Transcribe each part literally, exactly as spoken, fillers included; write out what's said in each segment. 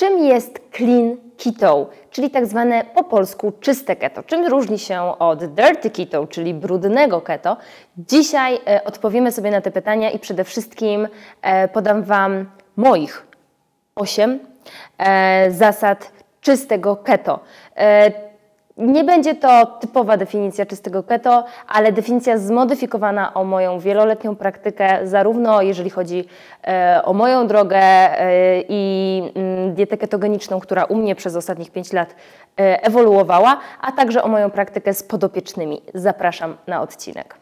Czym jest clean keto, czyli tak zwane po polsku czyste keto? Czym różni się od dirty keto, czyli brudnego keto? Dzisiaj e, odpowiemy sobie na te pytania i przede wszystkim e, podam Wam moich osiem e, zasad czystego keto. E, Nie będzie to typowa definicja czystego keto, ale definicja zmodyfikowana o moją wieloletnią praktykę, zarówno jeżeli chodzi e, o moją drogę e, i m, dietę ketogeniczną, która u mnie przez ostatnich pięć lat e, ewoluowała, a także o moją praktykę z podopiecznymi. Zapraszam na odcinek.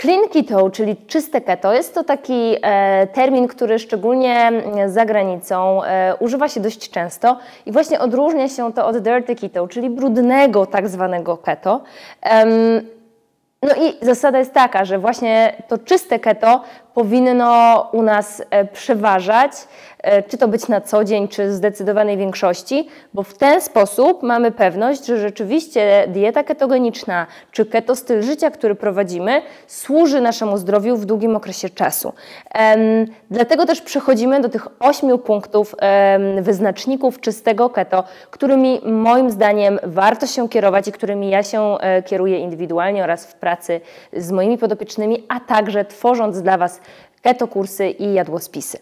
Clean keto, czyli czyste keto, jest to taki e, termin, który szczególnie za granicą e, używa się dość często i właśnie odróżnia się to od dirty keto, czyli brudnego tak zwanego keto. Ehm, no i zasada jest taka, że właśnie to czyste keto powinno u nas e, przeważać, e, czy to być na co dzień, czy w zdecydowanej większości, bo w ten sposób mamy pewność, że rzeczywiście dieta ketogeniczna czy keto styl życia, który prowadzimy, służy naszemu zdrowiu w długim okresie czasu. E, dlatego też przechodzimy do tych ośmiu punktów e, wyznaczników czystego keto, którymi moim zdaniem warto się kierować i którymi ja się e, kieruję indywidualnie oraz w pracy z moimi podopiecznymi, a także tworząc dla Was keto kursy i jadłospisy.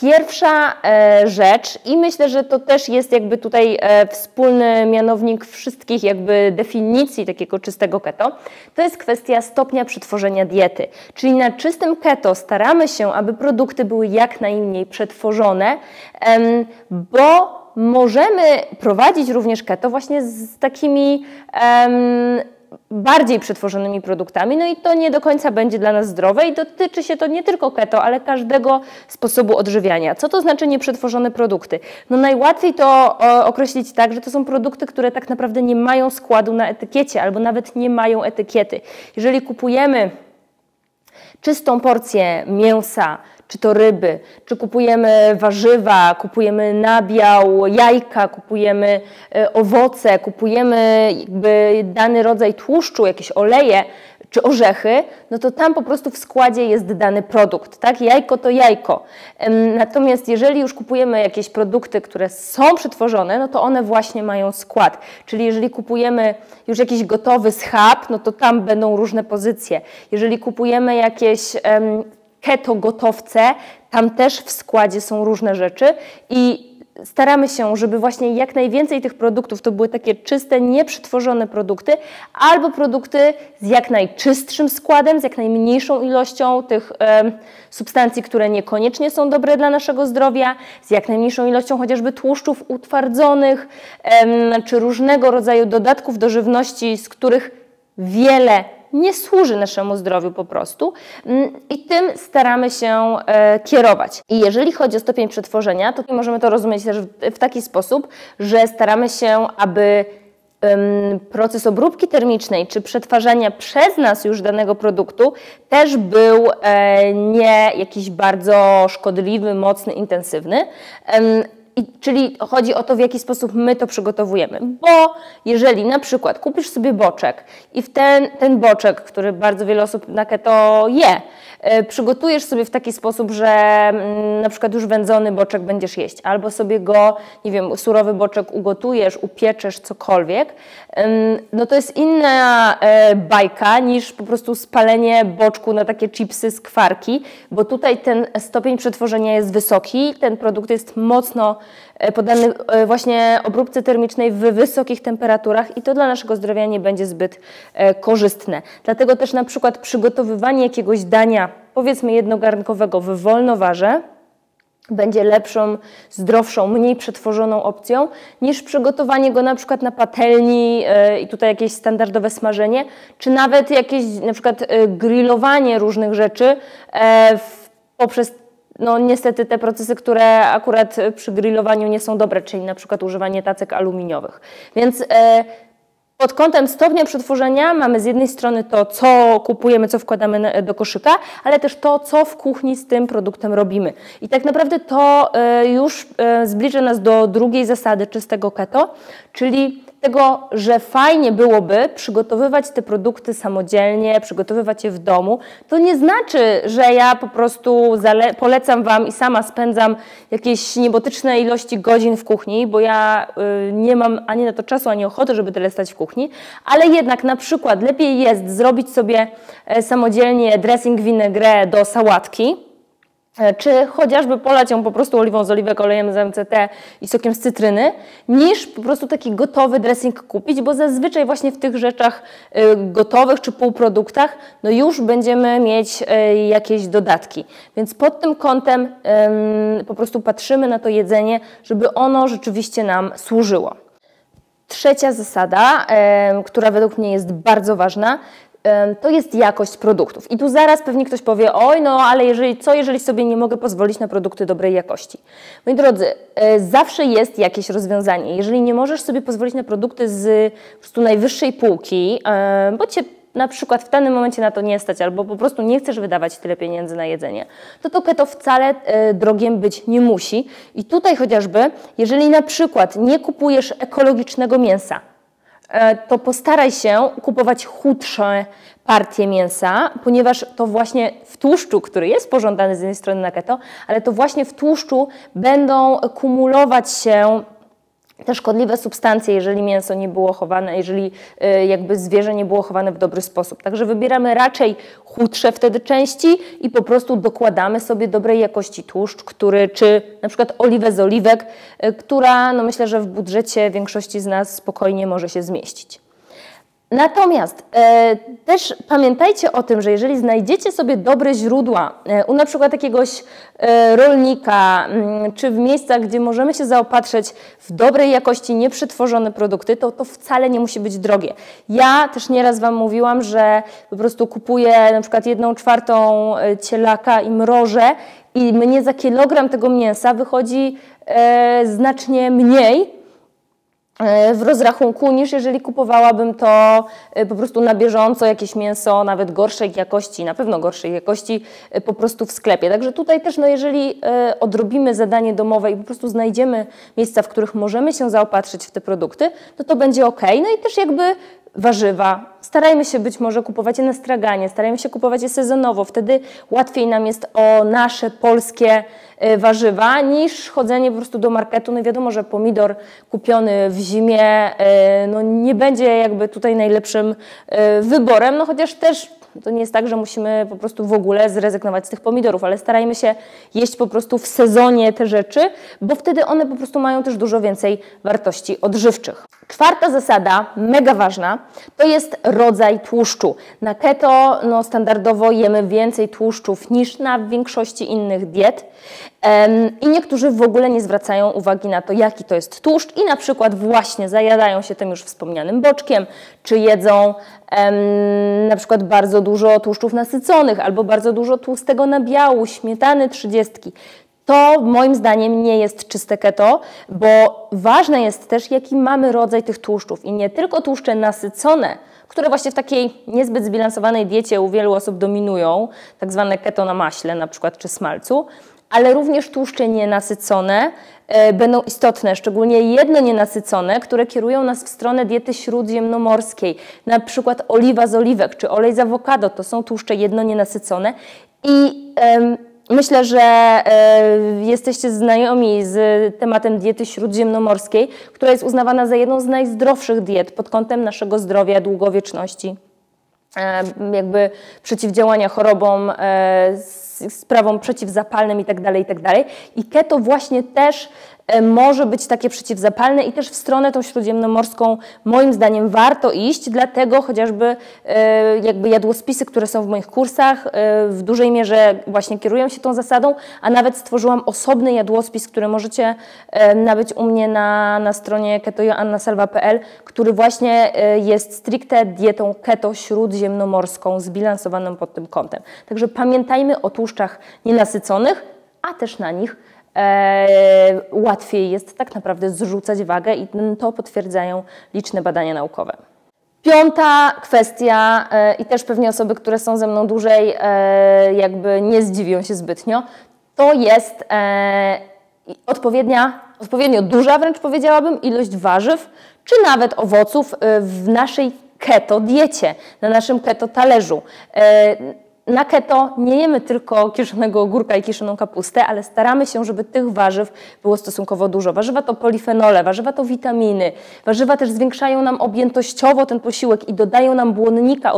Pierwsza e, rzecz, i myślę, że to też jest jakby tutaj e, wspólny mianownik wszystkich jakby definicji takiego czystego keto, to jest kwestia stopnia przetworzenia diety. Czyli na czystym keto staramy się, aby produkty były jak najmniej przetworzone, em, bo możemy prowadzić również keto właśnie z takimi em, bardziej przetworzonymi produktami, no i to nie do końca będzie dla nas zdrowe i dotyczy się to nie tylko keto, ale każdego sposobu odżywiania. Co to znaczy nieprzetworzone produkty? No najłatwiej to określić tak, że to są produkty, które tak naprawdę nie mają składu na etykiecie albo nawet nie mają etykiety. Jeżeli kupujemy czystą porcję mięsa, czy to ryby, czy kupujemy warzywa, kupujemy nabiał, jajka, kupujemy owoce, kupujemy jakby dany rodzaj tłuszczu, jakieś oleje czy orzechy, no to tam po prostu w składzie jest dany produkt, tak? Jajko to jajko. Natomiast jeżeli już kupujemy jakieś produkty, które są przetworzone, no to one właśnie mają skład. Czyli jeżeli kupujemy już jakiś gotowy schab, no to tam będą różne pozycje. Jeżeli kupujemy jakieś um, keto gotowce, tam też w składzie są różne rzeczy i staramy się, żeby właśnie jak najwięcej tych produktów to były takie czyste, nieprzetworzone produkty albo produkty z jak najczystszym składem, z jak najmniejszą ilością tych e, substancji, które niekoniecznie są dobre dla naszego zdrowia, z jak najmniejszą ilością chociażby tłuszczów utwardzonych e, czy różnego rodzaju dodatków do żywności, z których wiele nie służy naszemu zdrowiu po prostu i tym staramy się e, kierować. I jeżeli chodzi o stopień przetworzenia, to możemy to rozumieć też w, w taki sposób, że staramy się, aby em, proces obróbki termicznej czy przetwarzania przez nas już danego produktu też był e, nie jakiś bardzo szkodliwy, mocny, intensywny. Em, I, czyli chodzi o to, w jaki sposób my to przygotowujemy, bo jeżeli na przykład kupisz sobie boczek i w ten, ten boczek, który bardzo wiele osób na keto je, y, przygotujesz sobie w taki sposób, że mm, na przykład już wędzony boczek będziesz jeść, albo sobie go, nie wiem, surowy boczek ugotujesz, upieczesz, cokolwiek, y, no to jest inna y, bajka niż po prostu spalenie boczku na takie chipsy z skwarki, bo tutaj ten stopień przetworzenia jest wysoki, ten produkt jest mocno poddany właśnie obróbce termicznej w wysokich temperaturach i to dla naszego zdrowia nie będzie zbyt korzystne. Dlatego też na przykład przygotowywanie jakiegoś dania, powiedzmy jednogarnkowego w wolnowarze, będzie lepszą, zdrowszą, mniej przetworzoną opcją niż przygotowanie go na przykład na patelni i tutaj jakieś standardowe smażenie, czy nawet jakieś na przykład grillowanie różnych rzeczy poprzez no niestety te procesy, które akurat przy grillowaniu nie są dobre, czyli na przykład używanie tacek aluminiowych. Więc y, pod kątem stopnia przetworzenia mamy z jednej strony to, co kupujemy, co wkładamy do koszyka, ale też to, co w kuchni z tym produktem robimy. I tak naprawdę to y, już y, zbliża nas do drugiej zasady czystego keto, czyli Dlatego, że fajnie byłoby przygotowywać te produkty samodzielnie, przygotowywać je w domu. To nie znaczy, że ja po prostu polecam Wam i sama spędzam jakieś niebotyczne ilości godzin w kuchni, bo ja y, nie mam ani na to czasu, ani ochoty, żeby tyle stać w kuchni, ale jednak na przykład lepiej jest zrobić sobie samodzielnie dressing vinaigrette do sałatki, czy chociażby polać ją po prostu oliwą z oliwek, olejem z M C T i sokiem z cytryny, niż po prostu taki gotowy dressing kupić, bo zazwyczaj właśnie w tych rzeczach gotowych czy półproduktach no już będziemy mieć jakieś dodatki. Więc pod tym kątem ym, po prostu patrzymy na to jedzenie, żeby ono rzeczywiście nam służyło. Trzecia zasada, ym, która według mnie jest bardzo ważna, to jest jakość produktów. I tu zaraz pewnie ktoś powie, oj, no ale jeżeli, co jeżeli sobie nie mogę pozwolić na produkty dobrej jakości? Moi drodzy, zawsze jest jakieś rozwiązanie. Jeżeli nie możesz sobie pozwolić na produkty z po prostu najwyższej półki, bo cię na przykład w danym momencie na to nie stać, albo po prostu nie chcesz wydawać tyle pieniędzy na jedzenie, to to keto wcale drogiem być nie musi. I tutaj chociażby, jeżeli na przykład nie kupujesz ekologicznego mięsa, to postaraj się kupować chudsze partie mięsa, ponieważ to właśnie w tłuszczu, który jest pożądany z jednej strony na keto, ale to właśnie w tłuszczu będą kumulować się te szkodliwe substancje, jeżeli mięso nie było chowane, jeżeli jakby zwierzę nie było chowane w dobry sposób. Także wybieramy raczej chudsze wtedy części i po prostu dokładamy sobie dobrej jakości tłuszcz, który, czy na przykład oliwę z oliwek, która no myślę, że w budżecie większości z nas spokojnie może się zmieścić. Natomiast e, też pamiętajcie o tym, że jeżeli znajdziecie sobie dobre źródła e, u na przykład jakiegoś e, rolnika, m, czy w miejscach, gdzie możemy się zaopatrzyć w dobrej jakości, nieprzetworzone produkty, to to wcale nie musi być drogie. Ja też nieraz Wam mówiłam, że po prostu kupuję na przykład jedną czwartą cielaka i mrożę i mnie za kilogram tego mięsa wychodzi e, znacznie mniej w rozrachunku, niż jeżeli kupowałabym to po prostu na bieżąco, jakieś mięso nawet gorszej jakości, na pewno gorszej jakości po prostu w sklepie. Także tutaj też, no jeżeli odrobimy zadanie domowe i po prostu znajdziemy miejsca, w których możemy się zaopatrzyć w te produkty, to to będzie ok. No i też jakby warzywa. Starajmy się być może kupować je na straganie, starajmy się kupować je sezonowo, wtedy łatwiej nam jest o nasze polskie warzywa niż chodzenie po prostu do marketu. No wiadomo, że pomidor kupiony w zimie no nie będzie jakby tutaj najlepszym wyborem, no chociaż też to nie jest tak, że musimy po prostu w ogóle zrezygnować z tych pomidorów, ale starajmy się jeść po prostu w sezonie te rzeczy, bo wtedy one po prostu mają też dużo więcej wartości odżywczych. Czwarta zasada, mega ważna, to jest rodzaj tłuszczu. Na keto no, standardowo jemy więcej tłuszczów niż na większości innych diet um, i niektórzy w ogóle nie zwracają uwagi na to, jaki to jest tłuszcz i na przykład właśnie zajadają się tym już wspomnianym boczkiem, czy jedzą um, na przykład bardzo dużo tłuszczów nasyconych albo bardzo dużo tłustego nabiału, śmietany trzydziestki. To moim zdaniem nie jest czyste keto, bo ważne jest też, jaki mamy rodzaj tych tłuszczów i nie tylko tłuszcze nasycone, które właśnie w takiej niezbyt zbilansowanej diecie u wielu osób dominują, tak zwane keto na maśle na przykład czy smalcu, ale również tłuszcze nienasycone e, będą istotne, szczególnie jedno nienasycone, które kierują nas w stronę diety śródziemnomorskiej, na przykład oliwa z oliwek czy olej z awokado, to są tłuszcze jedno nienasycone i e, myślę, że y, jesteście znajomi z tematem diety śródziemnomorskiej, która jest uznawana za jedną z najzdrowszych diet pod kątem naszego zdrowia, długowieczności, y, jakby przeciwdziałania chorobom, y, sprawom przeciwzapalnym itd., itd. I keto właśnie też y, może być takie przeciwzapalne i też w stronę tą śródziemnomorską moim zdaniem warto iść, dlatego chociażby y, jakby jadłospisy, które są w moich kursach y, w dużej mierze właśnie kierują się tą zasadą, a nawet stworzyłam osobny jadłospis, który możecie y, nabyć u mnie na, na stronie keto joanna salwa kropka p l, który właśnie y, jest stricte dietą keto śródziemnomorską, zbilansowaną pod tym kątem. Także pamiętajmy o tłuszczu tłuszczach nienasyconych, a też na nich e, łatwiej jest tak naprawdę zrzucać wagę i to potwierdzają liczne badania naukowe. Piąta kwestia e, i też pewnie osoby, które są ze mną dłużej e, jakby nie zdziwią się zbytnio, to jest e, odpowiednia, odpowiednio duża wręcz powiedziałabym ilość warzyw czy nawet owoców w naszej keto diecie, na naszym keto talerzu. Na keto nie jemy tylko kiszonego ogórka i kiszoną kapustę, ale staramy się, żeby tych warzyw było stosunkowo dużo. Warzywa to polifenole, warzywa to witaminy. Warzywa też zwiększają nam objętościowo ten posiłek i dodają nam błonnika,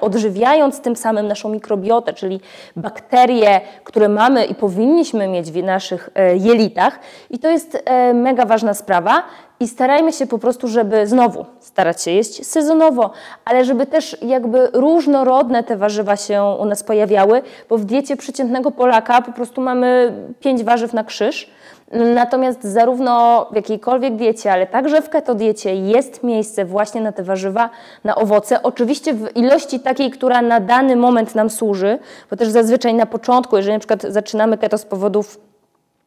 odżywiając tym samym naszą mikrobiotę, czyli bakterie, które mamy i powinniśmy mieć w naszych jelitach. I to jest mega ważna sprawa. I starajmy się po prostu, żeby znowu starać się jeść sezonowo, ale żeby też jakby różnorodne te warzywa się u nas pojawiały, bo w diecie przeciętnego Polaka po prostu mamy pięć warzyw na krzyż. Natomiast zarówno w jakiejkolwiek diecie, ale także w keto diecie jest miejsce właśnie na te warzywa, na owoce. Oczywiście w ilości takiej, która na dany moment nam służy, bo też zazwyczaj na początku, jeżeli na przykład zaczynamy keto z powodów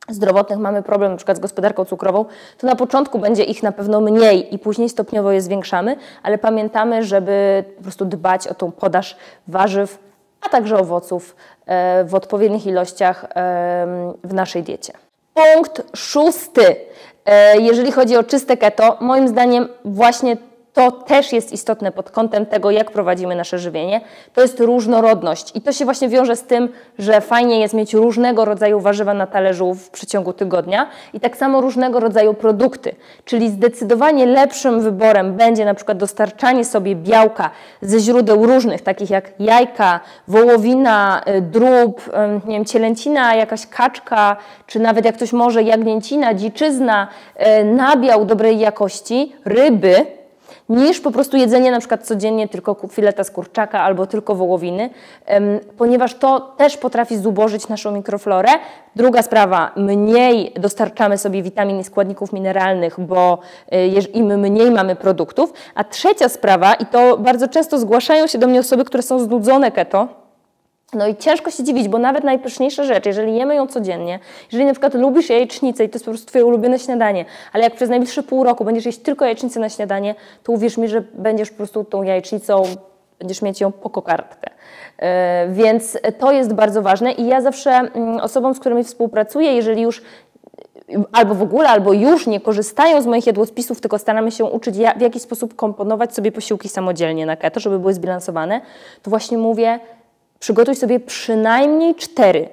zdrowotnych, mamy problem na przykład z gospodarką cukrową, to na początku będzie ich na pewno mniej i później stopniowo je zwiększamy, ale pamiętamy, żeby po prostu dbać o tą podaż warzyw, a także owoców w odpowiednich ilościach w naszej diecie. Punkt szósty. Jeżeli chodzi o czyste keto, moim zdaniem właśnie to też jest istotne pod kątem tego, jak prowadzimy nasze żywienie. To jest różnorodność i to się właśnie wiąże z tym, że fajnie jest mieć różnego rodzaju warzywa na talerzu w przeciągu tygodnia i tak samo różnego rodzaju produkty. Czyli zdecydowanie lepszym wyborem będzie na przykład dostarczanie sobie białka ze źródeł różnych, takich jak jajka, wołowina, drób, nie wiem, cielęcina, jakaś kaczka, czy nawet jak ktoś może jagnięcina, dziczyzna, nabiał dobrej jakości, ryby, niż po prostu jedzenie na przykład codziennie tylko fileta z kurczaka albo tylko wołowiny, ponieważ to też potrafi zubożyć naszą mikroflorę. Druga sprawa, mniej dostarczamy sobie witamin i składników mineralnych, bo im mniej mamy produktów. A trzecia sprawa, i to bardzo często zgłaszają się do mnie osoby, które są znudzone keto, no i ciężko się dziwić, bo nawet najpyszniejsza rzecz, jeżeli jemy ją codziennie, jeżeli na przykład lubisz jajecznicę i to jest po prostu Twoje ulubione śniadanie, ale jak przez najbliższe pół roku będziesz jeść tylko jajecznicę na śniadanie, to uwierz mi, że będziesz po prostu tą jajecznicą, będziesz mieć ją po kokardkę. Więc to jest bardzo ważne i ja zawsze osobom, z którymi współpracuję, jeżeli już albo w ogóle, albo już nie korzystają z moich jadłospisów, tylko staramy się uczyć, w jaki sposób komponować sobie posiłki samodzielnie na keto, żeby były zbilansowane, to właśnie mówię, przygotuj sobie przynajmniej cztery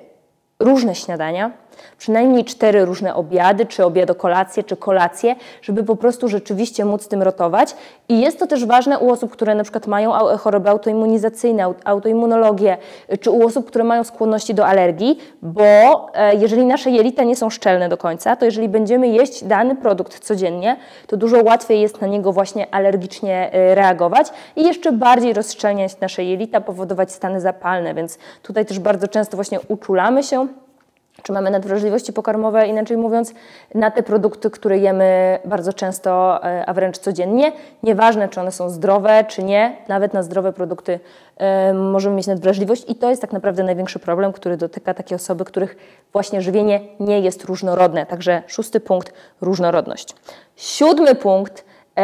różne śniadania, przynajmniej cztery różne obiady, czy obiadokolacje, czy kolacje, żeby po prostu rzeczywiście móc tym rotować. I jest to też ważne u osób, które na przykład mają choroby autoimmunizacyjne, autoimmunologię, czy u osób, które mają skłonności do alergii, bo jeżeli nasze jelita nie są szczelne do końca, to jeżeli będziemy jeść dany produkt codziennie, to dużo łatwiej jest na niego właśnie alergicznie reagować i jeszcze bardziej rozszczelniać nasze jelita, powodować stany zapalne, więc tutaj też bardzo często właśnie uczulamy się, czy mamy nadwrażliwości pokarmowe, inaczej mówiąc, na te produkty, które jemy bardzo często, a wręcz codziennie. Nieważne, czy one są zdrowe, czy nie, nawet na zdrowe produkty y, możemy mieć nadwrażliwość i to jest tak naprawdę największy problem, który dotyka takie osoby, których właśnie żywienie nie jest różnorodne. Także szósty punkt, różnorodność. Siódmy punkt, y,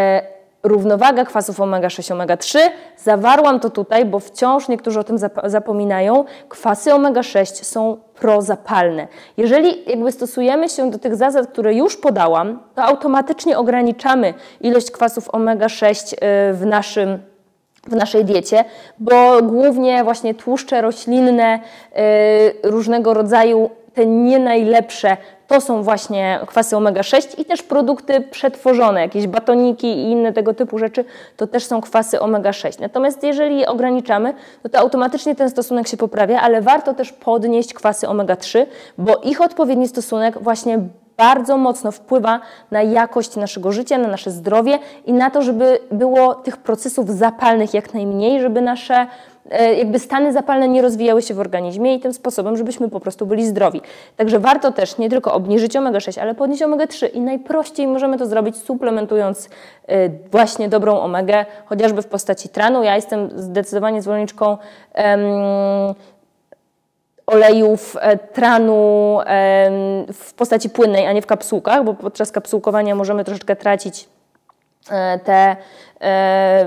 równowaga kwasów omega sześć, omega trzy. Zawarłam to tutaj, bo wciąż niektórzy o tym zapominają. Kwasy omega sześć są prozapalne. Jeżeli jakby stosujemy się do tych zasad, które już podałam, to automatycznie ograniczamy ilość kwasów omega sześć w naszym w naszej diecie, bo głównie właśnie tłuszcze roślinne, różnego rodzaju te nie najlepsze, to są właśnie kwasy omega sześć i też produkty przetworzone, jakieś batoniki i inne tego typu rzeczy, to też są kwasy omega sześć. Natomiast jeżeli je ograniczamy, no to automatycznie ten stosunek się poprawia, ale warto też podnieść kwasy omega trzy, bo ich odpowiedni stosunek właśnie bardzo mocno wpływa na jakość naszego życia, na nasze zdrowie i na to, żeby było tych procesów zapalnych jak najmniej, żeby nasze jakby stany zapalne nie rozwijały się w organizmie i tym sposobem, żebyśmy po prostu byli zdrowi. Także warto też nie tylko obniżyć omega sześć, ale podnieść omega trzy i najprościej możemy to zrobić suplementując właśnie dobrą omegę, chociażby w postaci tranu. Ja jestem zdecydowanie zwolenniczką um, olejów tranu w postaci płynnej, a nie w kapsułkach, bo podczas kapsułkowania możemy troszeczkę tracić te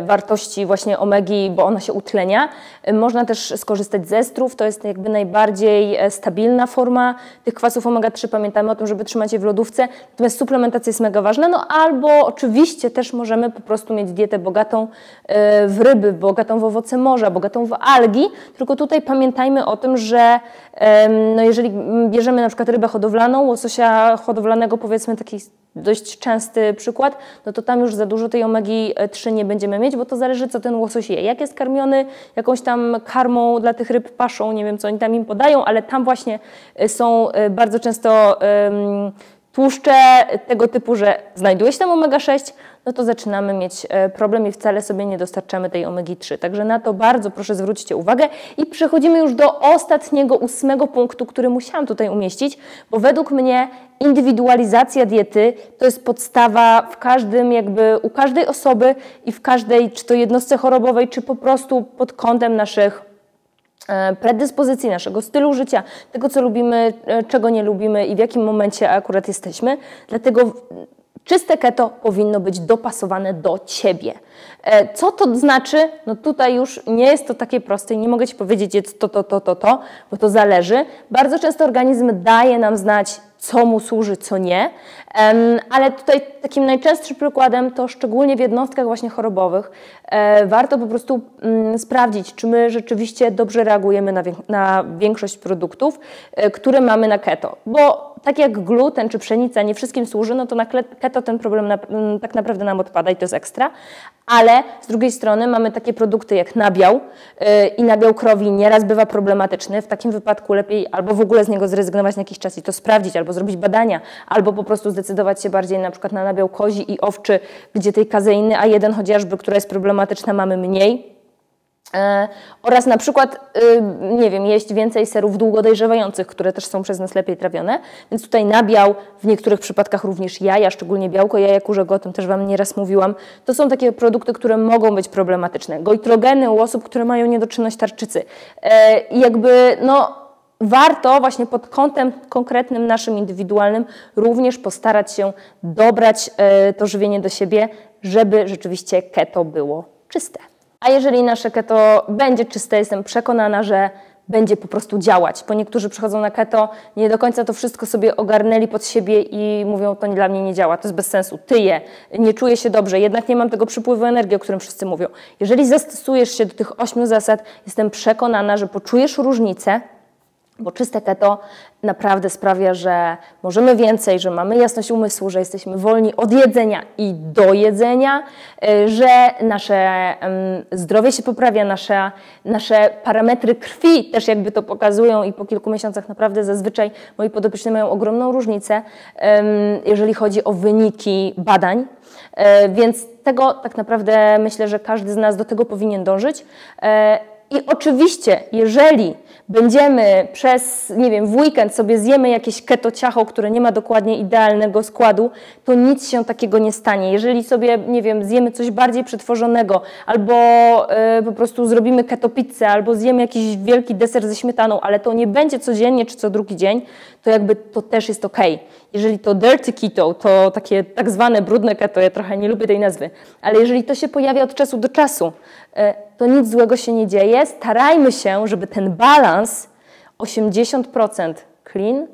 wartości właśnie omegi, bo ona się utlenia. Można też skorzystać z estrów, to jest jakby najbardziej stabilna forma tych kwasów omega trzy. Pamiętajmy o tym, żeby trzymać je w lodówce. Natomiast suplementacja jest mega ważna. No albo oczywiście też możemy po prostu mieć dietę bogatą w ryby, bogatą w owoce morza, bogatą w algi. Tylko tutaj pamiętajmy o tym, że no jeżeli bierzemy na przykład rybę hodowlaną, łososia hodowlanego, powiedzmy taki dość częsty przykład, no to tam już za dużo tej omegi trzy nie będziemy mieć, bo to zależy, co ten łosoś je. Jak jest karmiony jakąś tam karmą dla tych ryb, paszą, nie wiem, co oni tam im podają, ale tam właśnie są bardzo często um, tłuszcze tego typu, że znajduje się tam omega sześć, no to zaczynamy mieć problem i wcale sobie nie dostarczamy tej omegi trzy. Także na to bardzo proszę zwróćcie uwagę. I przechodzimy już do ostatniego, ósmego punktu, który musiałam tutaj umieścić, bo według mnie indywidualizacja diety to jest podstawa w każdym, jakby u każdej osoby i w każdej, czy to jednostce chorobowej, czy po prostu pod kątem naszych predyspozycji, naszego stylu życia, tego, co lubimy, czego nie lubimy i w jakim momencie akurat jesteśmy. Dlatego czyste keto powinno być dopasowane do Ciebie. Co to znaczy? No tutaj już nie jest to takie proste i nie mogę Ci powiedzieć, jest to, to, to, to, to, bo to zależy. Bardzo często organizm daje nam znać, co mu służy, co nie, ale tutaj takim najczęstszym przykładem to szczególnie w jednostkach właśnie chorobowych warto po prostu sprawdzić, czy my rzeczywiście dobrze reagujemy na większość produktów, które mamy na keto, bo tak jak gluten czy pszenica nie wszystkim służy, no to na keto ten problem na, tak naprawdę nam odpada i to jest ekstra, ale z drugiej strony mamy takie produkty jak nabiał i nabiał krowi nieraz bywa problematyczny, w takim wypadku lepiej albo w ogóle z niego zrezygnować na jakiś czas i to sprawdzić, albo zrobić badania, albo po prostu zdecydować się bardziej na przykład na nabiał kozi i owczy, gdzie tej kazeiny A jeden chociażby, która jest problematyczna, mamy mniej. E, oraz na przykład, y, nie wiem, jeść więcej serów długodojrzewających, które też są przez nas lepiej trawione. Więc tutaj nabiał, w niektórych przypadkach również jaja, szczególnie białko jaja kurzego, o tym też Wam nieraz mówiłam. To są takie produkty, które mogą być problematyczne. Goitrogeny u osób, które mają niedoczynność tarczycy. E, jakby, no... Warto właśnie pod kątem konkretnym naszym indywidualnym również postarać się dobrać to żywienie do siebie, żeby rzeczywiście keto było czyste. A jeżeli nasze keto będzie czyste, jestem przekonana, że będzie po prostu działać, bo niektórzy przychodzą na keto, nie do końca to wszystko sobie ogarnęli pod siebie i mówią, to dla mnie nie działa, to jest bez sensu, tyję, nie czuję się dobrze, jednak nie mam tego przypływu energii, o którym wszyscy mówią. Jeżeli zastosujesz się do tych ośmiu zasad, jestem przekonana, że poczujesz różnicę, bo czyste keto naprawdę sprawia, że możemy więcej, że mamy jasność umysłu, że jesteśmy wolni od jedzenia i do jedzenia, że nasze zdrowie się poprawia, nasze, nasze parametry krwi też jakby to pokazują i po kilku miesiącach naprawdę zazwyczaj moi podopieczni mają ogromną różnicę, jeżeli chodzi o wyniki badań, więc tego tak naprawdę myślę, że każdy z nas do tego powinien dążyć. I oczywiście, jeżeli będziemy przez, nie wiem, w weekend sobie zjemy jakieś keto ciacho, które nie ma dokładnie idealnego składu, to nic się takiego nie stanie. Jeżeli sobie, nie wiem, zjemy coś bardziej przetworzonego, albo y, po prostu zrobimy keto pizzę, albo zjemy jakiś wielki deser ze śmietaną, ale to nie będzie codziennie czy co drugi dzień, to jakby to też jest ok. Jeżeli to dirty keto, to takie tak zwane brudne keto, ja trochę nie lubię tej nazwy, ale jeżeli to się pojawia od czasu do czasu, to nic złego się nie dzieje. Starajmy się, żeby ten balans osiemdziesiąt procent clean,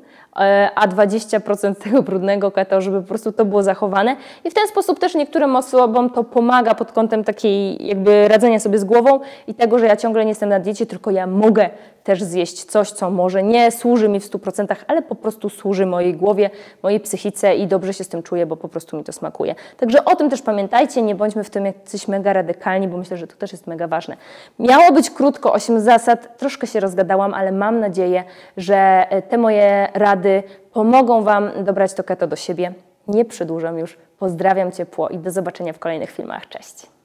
a dwadzieścia procent tego brudnego keto, żeby po prostu to było zachowane. I w ten sposób też niektórym osobom to pomaga pod kątem takiej jakby radzenia sobie z głową i tego, że ja ciągle nie jestem na diecie, tylko ja mogę też zjeść coś, co może nie służy mi w stu procentach, ale po prostu służy mojej głowie, mojej psychice i dobrze się z tym czuję, bo po prostu mi to smakuje. Także o tym też pamiętajcie, nie bądźmy w tym jacyś mega radykalni, bo myślę, że to też jest mega ważne. Miało być krótko, osiem zasad, troszkę się rozgadałam, ale mam nadzieję, że te moje rady pomogą Wam dobrać to keto do siebie. Nie przedłużam już, pozdrawiam ciepło i do zobaczenia w kolejnych filmach. Cześć!